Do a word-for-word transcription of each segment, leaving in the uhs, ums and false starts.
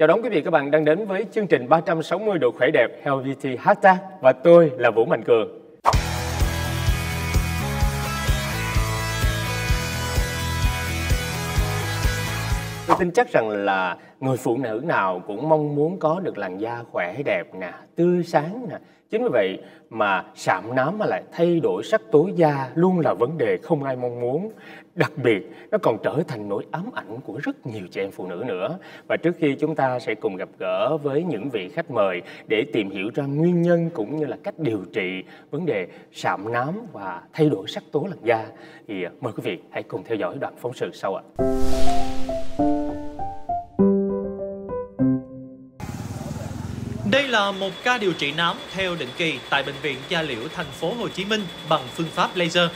Chào đón quý vị các bạn đang đến với chương trình ba trăm sáu mươi độ khỏe đẹp Health hát tê và tôi là Vũ Mạnh Cường. Tôi tin chắc rằng là người phụ nữ nào cũng mong muốn có được làn da khỏe đẹp nè, tươi sáng nè. Chính vì vậy mà sạm nám mà lại thay đổi sắc tố da luôn là vấn đề không ai mong muốn. Đặc biệt nó còn trở thành nỗi ám ảnh của rất nhiều chị em phụ nữ nữa. Và trước khi chúng ta sẽ cùng gặp gỡ với những vị khách mời để tìm hiểu ra nguyên nhân cũng như là cách điều trị vấn đề sạm nám và thay đổi sắc tố làn da, thì mời quý vị hãy cùng theo dõi đoạn phóng sự sau ạ. Đây là một ca điều trị nám theo định kỳ tại Bệnh viện Da liễu Thành phố Hồ Chí Minh bằng phương pháp laser.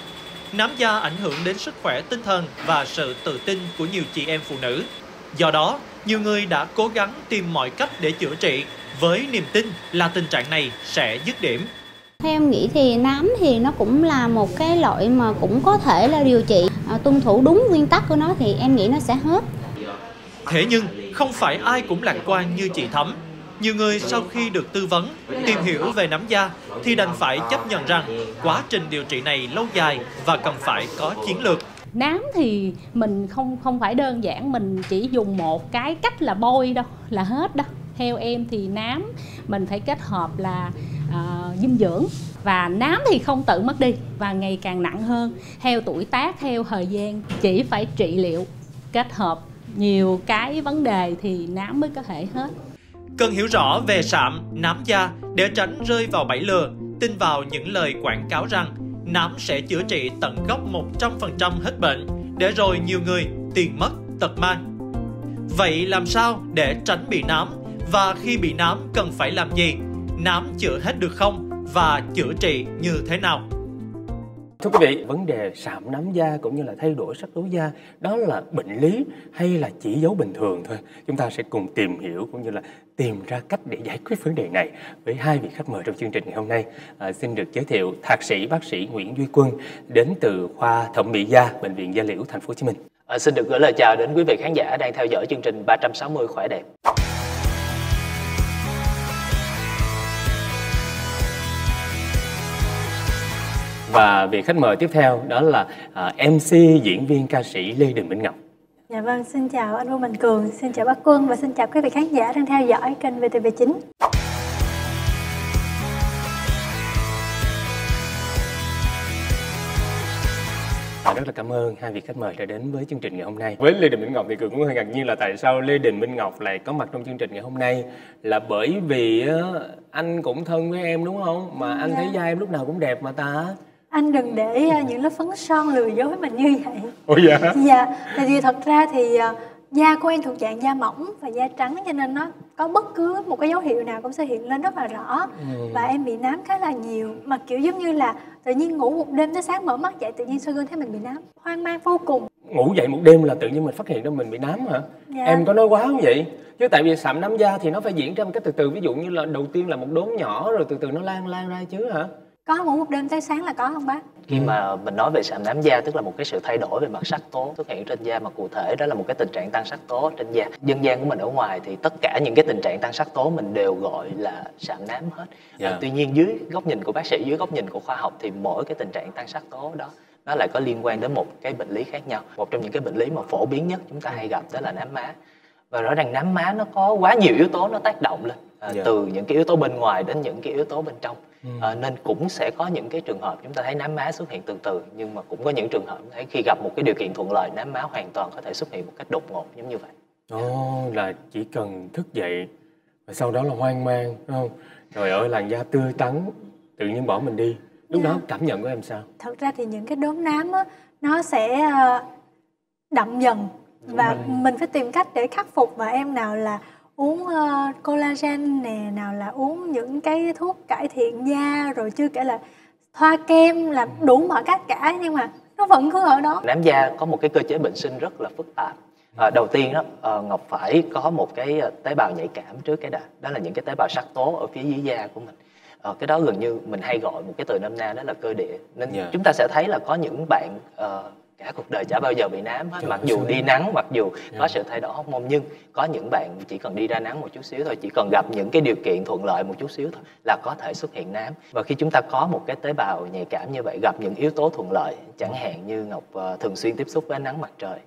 Nám da ảnh hưởng đến sức khỏe tinh thần và sự tự tin của nhiều chị em phụ nữ. Do đó, nhiều người đã cố gắng tìm mọi cách để chữa trị với niềm tin là tình trạng này sẽ dứt điểm. Theo em nghĩ thì nám thì nó cũng là một cái loại mà cũng có thể là điều trị, à, tuân thủ đúng nguyên tắc của nó thì em nghĩ nó sẽ hết. Thế nhưng, không phải ai cũng lạc quan như chị Thắm. Nhiều người sau khi được tư vấn, tìm hiểu về nám da thì đành phải chấp nhận rằng quá trình điều trị này lâu dài và cần phải có chiến lược. Nám thì mình không không phải đơn giản, mình chỉ dùng một cái cách là bôi đâu là hết đâu. Theo em thì nám mình phải kết hợp là uh, dinh dưỡng, và nám thì không tự mất đi và ngày càng nặng hơn. Theo tuổi tác, theo thời gian chỉ phải trị liệu kết hợp nhiều cái vấn đề thì nám mới có thể hết. Cần hiểu rõ về sạm, nám da để tránh rơi vào bẫy lừa, tin vào những lời quảng cáo rằng nám sẽ chữa trị tận gốc một trăm phần trăm hết bệnh, để rồi nhiều người tiền mất tật mang. Vậy làm sao để tránh bị nám? Và khi bị nám cần phải làm gì? Nám chữa hết được không? Và chữa trị như thế nào? Thưa quý vị, vấn đề sạm nám da cũng như là thay đổi sắc tố da đó là bệnh lý hay là chỉ dấu bình thường thôi? Chúng ta sẽ cùng tìm hiểu cũng như là tìm ra cách để giải quyết vấn đề này với hai vị khách mời trong chương trình ngày hôm nay. À, xin được giới thiệu thạc sĩ bác sĩ Nguyễn Duy Quân đến từ khoa thẩm mỹ da Bệnh viện Da liễu Thành phố Hồ Chí Minh. À, xin được gửi lời chào đến quý vị khán giả đang theo dõi chương trình ba trăm sáu mươi khỏe đẹp. Và vị khách mời tiếp theo đó là em xê, diễn viên, ca sĩ Lê Đình Minh Ngọc. Dạ vâng, xin chào anh Vũ Mạnh Cường, xin chào bác Quân và xin chào quý vị khán giả đang theo dõi kênh vê tê vê chín. Rất là cảm ơn hai vị khách mời đã đến với chương trình ngày hôm nay. Với Lê Đình Minh Ngọc thì Cường cũng hơi ngạc nhiên là tại sao Lê Đình Minh Ngọc lại có mặt trong chương trình ngày hôm nay, là bởi vì anh cũng thân với em đúng không? Mà anh dạ. thấy da em lúc nào cũng đẹp mà ta. Anh đừng để những lớp phấn son lừa dối mình như vậy. Ủa dạ? Dạ, tại vì thật ra thì da của em thuộc dạng da mỏng và da trắng, cho nên nó có bất cứ một cái dấu hiệu nào cũng sẽ hiện lên rất là rõ. ừ. Và em bị nám khá là nhiều, mà kiểu giống như là tự nhiên ngủ một đêm tới sáng mở mắt dậy tự nhiên soi gương thấy mình bị nám, hoang mang vô cùng. Ngủ dậy một đêm là tự nhiên mình phát hiện ra mình bị nám hả? Dạ. Em có nói quá không vậy? Chứ tại vì sạm nám da thì nó phải diễn ra một cách từ từ, ví dụ như là đầu tiên là một đốm nhỏ rồi từ từ nó lan lan ra chứ hả? Có ngủ một đêm tới sáng là có không bác? Khi mà mình nói về sạm nám da tức là một cái sự thay đổi về mặt sắc tố xuất hiện trên da, mà cụ thể đó là một cái tình trạng tăng sắc tố trên da. Dân gian của mình ở ngoài thì tất cả những cái tình trạng tăng sắc tố mình đều gọi là sạm nám hết. yeah. à, Tuy nhiên dưới góc nhìn của bác sĩ, dưới góc nhìn của khoa học thì mỗi cái tình trạng tăng sắc tố đó nó lại có liên quan đến một cái bệnh lý khác nhau. Một trong những cái bệnh lý mà phổ biến nhất chúng ta hay gặp đó là nám má. Và rõ ràng nám má nó có quá nhiều yếu tố nó tác động lên, à, yeah. từ những cái yếu tố bên ngoài đến những cái yếu tố bên trong. À, nên cũng sẽ có những cái trường hợp chúng ta thấy nám má xuất hiện từ từ, nhưng mà cũng có những trường hợp thấy khi gặp một cái điều kiện thuận lợi, nám má hoàn toàn có thể xuất hiện một cách đột ngột giống như vậy. Ồ, oh, là chỉ cần thức dậy và sau đó là hoang mang đúng không? Trời ơi, làn da tươi tắn tự nhiên bỏ mình đi. Lúc yeah. đó cảm nhận của em sao? Thật ra thì những cái đốm nám á, nó sẽ đậm dần và đúng mình phải tìm cách để khắc phục. Và em nào là uống uh, collagen nè, nào là uống những cái thuốc cải thiện da, rồi chưa kể là thoa kem, làm đủ mọi cách cả, nhưng mà nó vẫn cứ ở đó. Nám da có một cái cơ chế bệnh sinh rất là phức tạp. À, đầu tiên đó, à, Ngọc phải có một cái tế bào nhạy cảm trước cái đã, đó là những cái tế bào sắc tố ở phía dưới da của mình. À, cái đó gần như mình hay gọi một cái từ nôm na đó là cơ địa. Nên yeah. chúng ta sẽ thấy là có những bạn uh, cả cuộc đời chả bao giờ bị nám hết. Mặc dù đi nắng, mặc dù có sự thay đổi hormone, nhưng có những bạn chỉ cần đi ra nắng một chút xíu thôi, chỉ cần gặp những cái điều kiện thuận lợi một chút xíu thôi là có thể xuất hiện nám. Và khi chúng ta có một cái tế bào nhạy cảm như vậy, gặp những yếu tố thuận lợi, chẳng hạn như Ngọc thường xuyên tiếp xúc với ánh nắng mặt trời,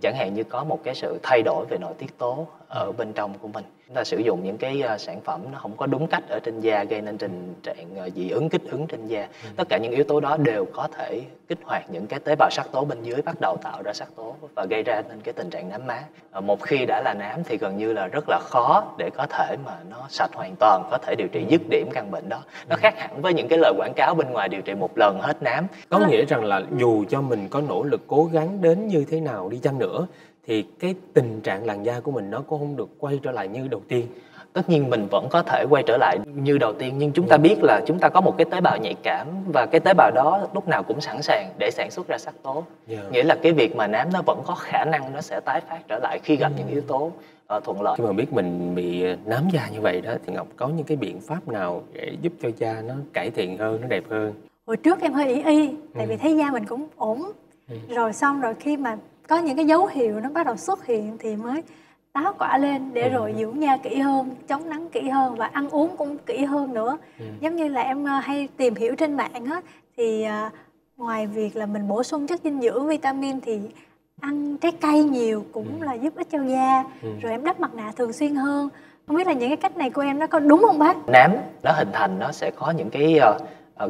chẳng hạn như có một cái sự thay đổi về nội tiết tố ở bên trong của mình, chúng ta sử dụng những cái sản phẩm nó không có đúng cách ở trên da, gây nên tình trạng dị ứng, kích ứng trên da. Tất cả những yếu tố đó đều có thể kích hoạt những cái tế bào sắc tố bên dưới bắt đầu tạo ra sắc tố và gây ra nên cái tình trạng nám má. Một khi đã là nám thì gần như là rất là khó để có thể mà nó sạch hoàn toàn, có thể điều trị dứt điểm căn bệnh đó. Nó khác hẳn với những cái lời quảng cáo bên ngoài điều trị một lần hết nám. Có nghĩa rằng là dù cho mình có nỗ lực cố gắng đến như thế nào đi chăng nữa thì cái tình trạng làn da của mình nó cũng không được quay trở lại như đầu tiên. Tất nhiên mình vẫn có thể quay trở lại như đầu tiên, nhưng chúng ta biết là chúng ta có một cái tế bào nhạy cảm và cái tế bào đó lúc nào cũng sẵn sàng để sản xuất ra sắc tố. Yeah. Nghĩa là cái việc mà nám nó vẫn có khả năng nó sẽ tái phát trở lại khi gặp yeah. những yếu tố uh, thuận lợi. Khi mà biết mình bị nám da như vậy đó thì Ngọc có những cái biện pháp nào để giúp cho da nó cải thiện hơn, nó đẹp hơn? Hồi trước em hơi ỷ y, tại vì thấy da mình cũng ổn. Rồi xong rồi khi mà có những cái dấu hiệu nó bắt đầu xuất hiện thì mới táo quả lên để rồi dưỡng da kỹ hơn, chống nắng kỹ hơn và ăn uống cũng kỹ hơn nữa. Ừ. Giống như là em hay tìm hiểu trên mạng á, thì ngoài việc là mình bổ sung chất dinh dưỡng, vitamin thì ăn trái cây nhiều cũng ừ. là giúp ích cho da. Ừ. Rồi em đắp mặt nạ thường xuyên hơn. Không biết là những cái cách này của em nó có đúng không bác? Nám nó hình thành nó sẽ có những cái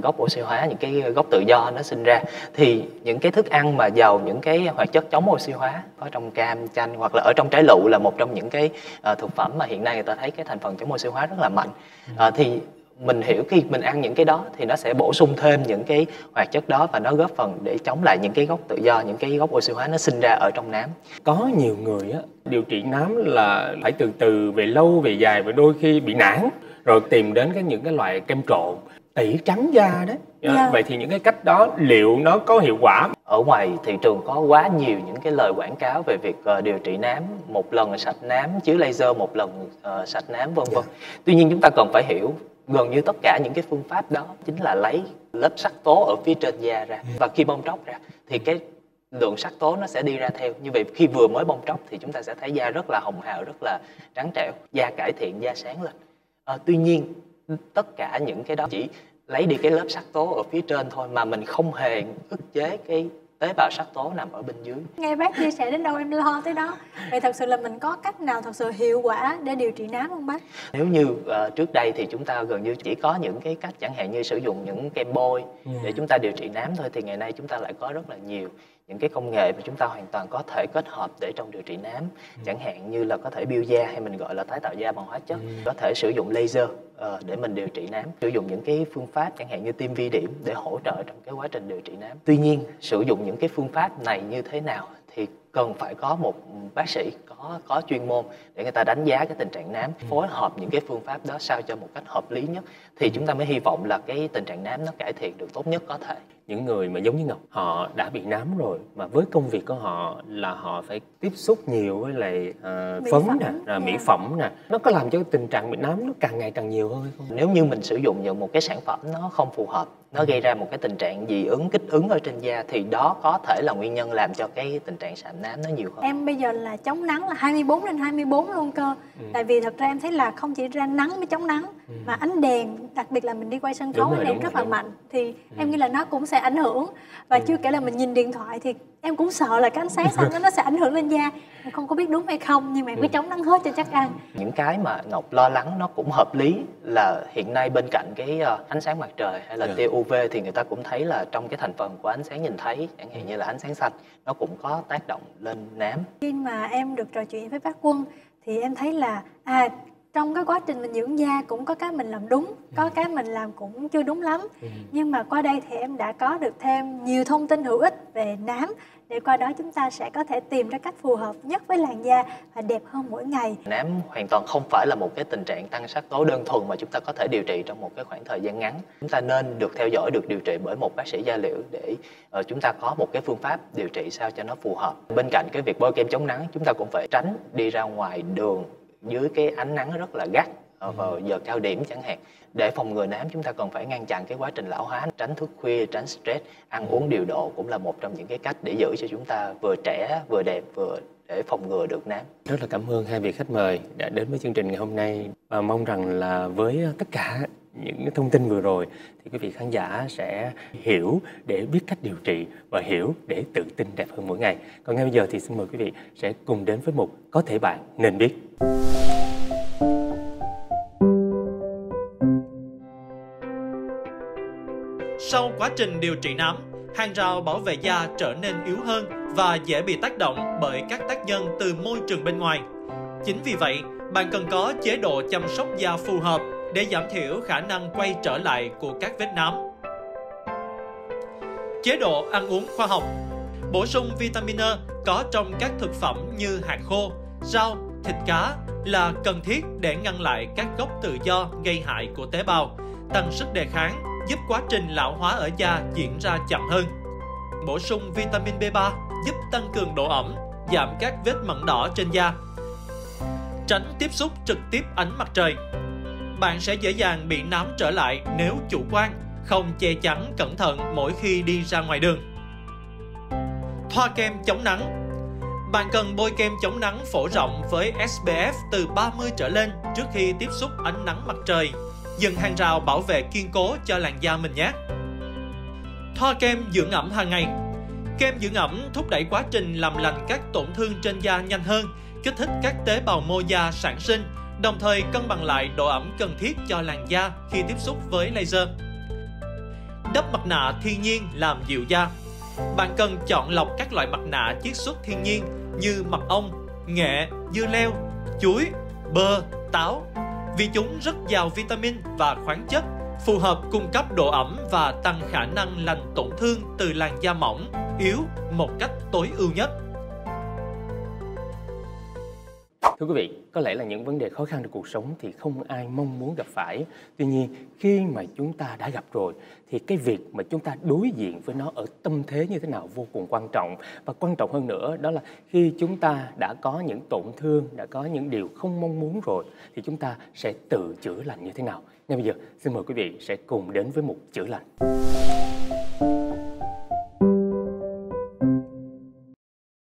gốc oxy hóa, những cái gốc tự do nó sinh ra, thì những cái thức ăn mà giàu những cái hoạt chất chống oxy hóa có trong cam, chanh hoặc là ở trong trái lựu là một trong những cái uh, thực phẩm mà hiện nay người ta thấy cái thành phần chống oxy hóa rất là mạnh. Uh, thì mình hiểu khi mình ăn những cái đó thì nó sẽ bổ sung thêm những cái hoạt chất đó và nó góp phần để chống lại những cái gốc tự do, những cái gốc oxy hóa nó sinh ra ở trong nám. Có nhiều người á, điều trị nám là phải từ từ, về lâu về dài và đôi khi bị nản rồi tìm đến cái những cái loại kem trộn tẩy trắng da đó. Yeah. Vậy thì những cái cách đó liệu nó có hiệu quả? Ở ngoài thị trường có quá nhiều những cái lời quảng cáo về việc uh, điều trị nám một lần sạch nám, chiếu laser một lần uh, sạch nám, vân vân. Yeah. Tuy nhiên chúng ta cần phải hiểu gần như tất cả những cái phương pháp đó chính là lấy lớp sắc tố ở phía trên da ra, và khi bong tróc ra thì cái lượng sắc tố nó sẽ đi ra theo. Như vậy khi vừa mới bong tróc thì chúng ta sẽ thấy da rất là hồng hào, rất là trắng trẻo, da cải thiện, da sáng lên. Uh, tuy nhiên tất cả những cái đó chỉ lấy đi cái lớp sắc tố ở phía trên thôi, mà mình không hề ức chế cái tế bào sắc tố nằm ở bên dưới. Nghe bác chia sẻ đến đâu em lo tới đó. Vậy thật sự là mình có cách nào thật sự hiệu quả để điều trị nám không bác? Nếu như uh, trước đây thì chúng ta gần như chỉ có những cái cách chẳng hạn như sử dụng những kem bôi yeah. để chúng ta điều trị nám thôi, thì ngày nay chúng ta lại có rất là nhiều những cái công nghệ mà chúng ta hoàn toàn có thể kết hợp để trong điều trị nám. Chẳng hạn như là có thể biêu da hay mình gọi là tái tạo da bằng hóa chất, có thể sử dụng laser uh, để mình điều trị nám, sử dụng những cái phương pháp chẳng hạn như tiêm vi điểm để hỗ trợ trong cái quá trình điều trị nám. Tuy nhiên sử dụng những cái phương pháp này như thế nào thì cần phải có một bác sĩ có có chuyên môn để người ta đánh giá cái tình trạng nám, phối hợp những cái phương pháp đó sao cho một cách hợp lý nhất, thì chúng ta mới hy vọng là cái tình trạng nám nó cải thiện được tốt nhất có thể. Những người mà giống như Ngọc, họ đã bị nám rồi mà với công việc của họ là họ phải tiếp xúc nhiều với lại uh, phấn nè, mỹ phẩm nè, nó có làm cho tình trạng bị nám nó càng ngày càng nhiều hơn hay không? Nếu như mình sử dụng những một cái sản phẩm nó không phù hợp, nó gây ra một cái tình trạng dị ứng, kích ứng ở trên da thì đó có thể là nguyên nhân làm cho cái tình trạng sạm nám nó nhiều hơn. Em bây giờ là chống nắng là hai mươi bốn trên hai mươi bốn luôn cơ. Ừ. Tại vì thật ra em thấy là không chỉ ra nắng mới chống nắng ừ. mà ánh đèn, đặc biệt là mình đi quay sân khấu rồi, ánh đèn rất rồi, là mạnh thì ừ. em nghĩ là nó cũng sẽ ảnh hưởng. Và ừ. chưa kể là mình nhìn điện thoại thì em cũng sợ là cái ánh sáng xanh đó nó sẽ ảnh hưởng lên da. Em không có biết đúng hay không nhưng mà em cứ chống nắng hết cho chắc ăn. Những cái mà Ngọc lo lắng nó cũng hợp lý, là hiện nay bên cạnh cái ánh sáng mặt trời hay là tia u vê thì người ta cũng thấy là trong cái thành phần của ánh sáng nhìn thấy, chẳng hạn như là ánh sáng xanh, nó cũng có tác động lên nám. Khi mà em được trò chuyện với bác Quân thì em thấy là à, trong cái quá trình mình dưỡng da cũng có cái mình làm đúng, có cái mình làm cũng chưa đúng lắm. Nhưng mà qua đây thì em đã có được thêm nhiều thông tin hữu ích về nám, để qua đó chúng ta sẽ có thể tìm ra cách phù hợp nhất với làn da và đẹp hơn mỗi ngày. Nám hoàn toàn không phải là một cái tình trạng tăng sắc tố đơn thuần mà chúng ta có thể điều trị trong một cái khoảng thời gian ngắn. Chúng ta nên được theo dõi, được điều trị bởi một bác sĩ da liễu để uh, chúng ta có một cái phương pháp điều trị sao cho nó phù hợp. Bên cạnh cái việc bôi kem chống nắng, chúng ta cũng phải tránh đi ra ngoài đường dưới cái ánh nắng rất là gắt. vào giờ cao điểm chẳng hạn. Để phòng ngừa nám, chúng ta cần phải ngăn chặn cái quá trình lão hóa, tránh thức khuya, tránh stress, ăn uống điều độ cũng là một trong những cái cách để giữ cho chúng ta vừa trẻ, vừa đẹp, vừa để phòng ngừa được nám. Rất là cảm ơn hai vị khách mời đã đến với chương trình ngày hôm nay, và mong rằng là với tất cả những thông tin vừa rồi thì quý vị khán giả sẽ hiểu để biết cách điều trị và hiểu để tự tin đẹp hơn mỗi ngày. Còn ngay bây giờ thì xin mời quý vị sẽ cùng đến với mục Có thể bạn nên biết. Sau quá trình điều trị nám, hàng rào bảo vệ da trở nên yếu hơn và dễ bị tác động bởi các tác nhân từ môi trường bên ngoài. Chính vì vậy, bạn cần có chế độ chăm sóc da phù hợp để giảm thiểu khả năng quay trở lại của các vết nám. Chế độ ăn uống khoa học. Bổ sung vitamin A có trong các thực phẩm như hạt khô, rau, thịt cá là cần thiết để ngăn lại các gốc tự do gây hại của tế bào, tăng sức đề kháng, giúp quá trình lão hóa ở da diễn ra chậm hơn. Bổ sung vitamin B ba giúp tăng cường độ ẩm, giảm các vết mẩn đỏ trên da. Tránh tiếp xúc trực tiếp ánh mặt trời. Bạn sẽ dễ dàng bị nám trở lại nếu chủ quan, không che chắn cẩn thận mỗi khi đi ra ngoài đường. Thoa kem chống nắng. Bạn cần bôi kem chống nắng phổ rộng với S P F từ ba mươi trở lên trước khi tiếp xúc ánh nắng mặt trời, dựng hàng rào bảo vệ kiên cố cho làn da mình nhé. Thoa kem dưỡng ẩm hàng ngày. Kem dưỡng ẩm thúc đẩy quá trình làm lành các tổn thương trên da nhanh hơn, kích thích các tế bào mô da sản sinh, đồng thời cân bằng lại độ ẩm cần thiết cho làn da khi tiếp xúc với laser. Đắp mặt nạ thiên nhiên làm dịu da. Bạn cần chọn lọc các loại mặt nạ chiết xuất thiên nhiên như mật ong, nghệ, dưa leo, chuối, bơ, táo, vì chúng rất giàu vitamin và khoáng chất, phù hợp cung cấp độ ẩm và tăng khả năng lành tổn thương từ làn da mỏng, yếu một cách tối ưu nhất. Thưa quý vị, có lẽ là những vấn đề khó khăn trong cuộc sống thì không ai mong muốn gặp phải. Tuy nhiên, khi mà chúng ta đã gặp rồi thì cái việc mà chúng ta đối diện với nó ở tâm thế như thế nào vô cùng quan trọng. Và quan trọng hơn nữa đó là khi chúng ta đã có những tổn thương, đã có những điều không mong muốn rồi thì chúng ta sẽ tự chữa lành như thế nào. Ngay bây giờ, xin mời quý vị sẽ cùng đến với mục Chữa lành.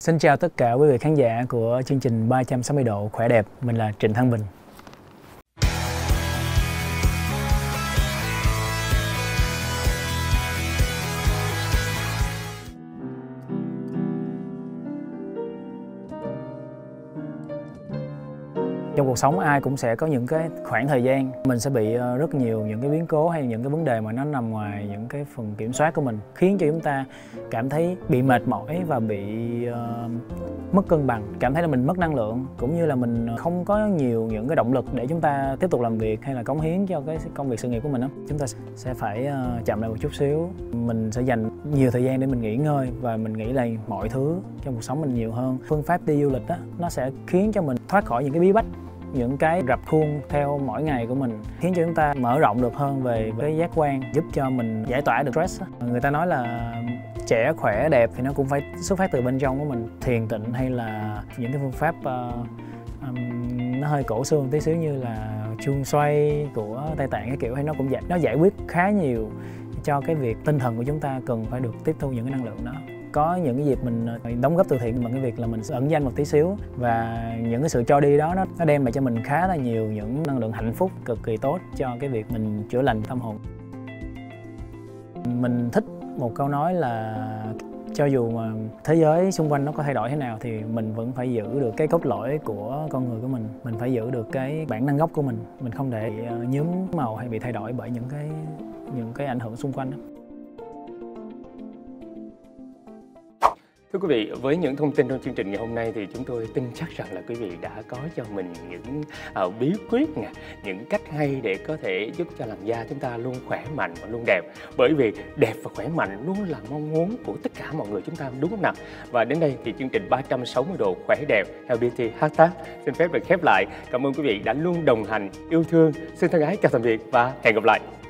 Xin chào tất cả quý vị khán giả của chương trình ba trăm sáu mươi độ khỏe đẹp, mình là Trịnh Thăng Bình. Trong cuộc sống ai cũng sẽ có những cái khoảng thời gian mình sẽ bị rất nhiều những cái biến cố hay những cái vấn đề mà nó nằm ngoài những cái phần kiểm soát của mình, khiến cho chúng ta cảm thấy bị mệt mỏi và bị uh, mất cân bằng, cảm thấy là mình mất năng lượng, cũng như là mình không có nhiều những cái động lực để chúng ta tiếp tục làm việc hay là cống hiến cho cái công việc sự nghiệp của mình đó. Chúng ta sẽ phải uh, chậm lại một chút xíu, mình sẽ dành nhiều thời gian để mình nghỉ ngơi và mình nghĩ lại mọi thứ trong cuộc sống mình nhiều hơn. Phương pháp đi du lịch đó, nó sẽ khiến cho mình thoát khỏi những cái bí bách, những cái rập khuôn theo mỗi ngày của mình, khiến cho chúng ta mở rộng được hơn về cái giác quan, giúp cho mình giải tỏa được stress. Người ta nói là trẻ khỏe đẹp thì nó cũng phải xuất phát từ bên trong của mình. Thiền tịnh hay là những cái phương pháp uh, um, nó hơi cổ xưa một tí xíu như là chuông xoay của Tây Tạng cái kiểu, hay nó cũng giải, nó giải quyết khá nhiều cho cái việc tinh thần của chúng ta cần phải được tiếp thu những cái năng lượng đó. Có những cái dịp mình đóng góp từ thiện bằng cái việc là mình sẽ ẩn danh một tí xíu, và những cái sự cho đi đó nó đem lại cho mình khá là nhiều những năng lượng hạnh phúc cực kỳ tốt cho cái việc mình chữa lành tâm hồn. Mình thích một câu nói là cho dù mà thế giới xung quanh nó có thay đổi thế nào thì mình vẫn phải giữ được cái cốt lõi của con người của mình. Mình phải giữ được cái bản năng gốc của mình. Mình không để bị nhuốm màu hay bị thay đổi bởi những cái, những cái ảnh hưởng xung quanh đó. Thưa quý vị, với những thông tin trong chương trình ngày hôm nay thì chúng tôi tin chắc rằng là quý vị đã có cho mình những uh, bí quyết nè, những cách hay để có thể giúp cho làn da chúng ta luôn khỏe mạnh và luôn đẹp. Bởi vì đẹp và khỏe mạnh luôn là mong muốn của tất cả mọi người chúng ta, đúng không nào? Và đến đây thì chương trình ba trăm sáu mươi độ khỏe đẹp Health hát tê xin phép được khép lại. Cảm ơn quý vị đã luôn đồng hành, yêu thương. Xin thân ái chào tạm biệt và hẹn gặp lại.